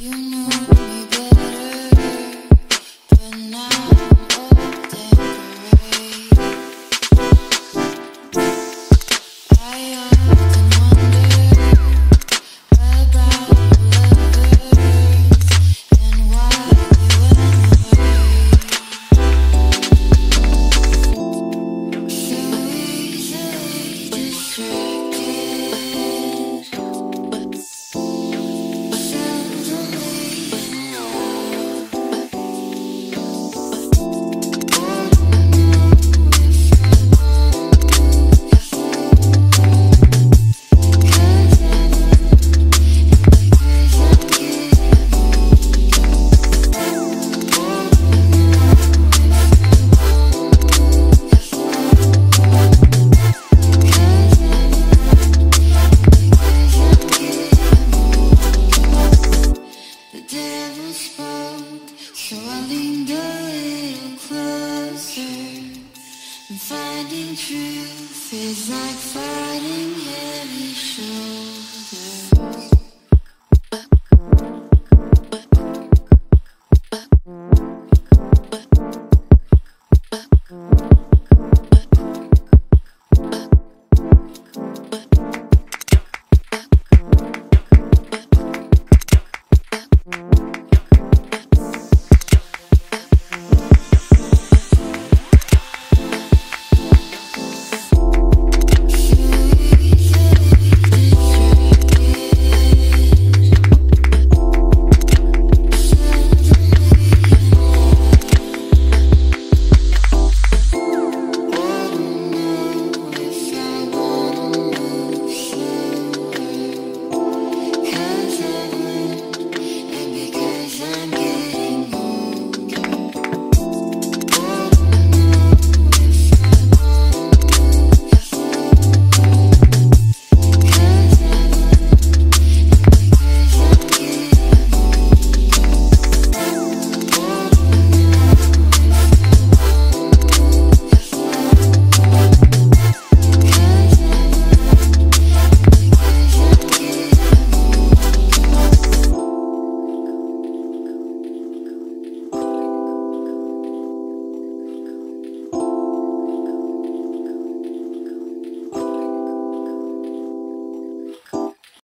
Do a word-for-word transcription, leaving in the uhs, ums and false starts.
you.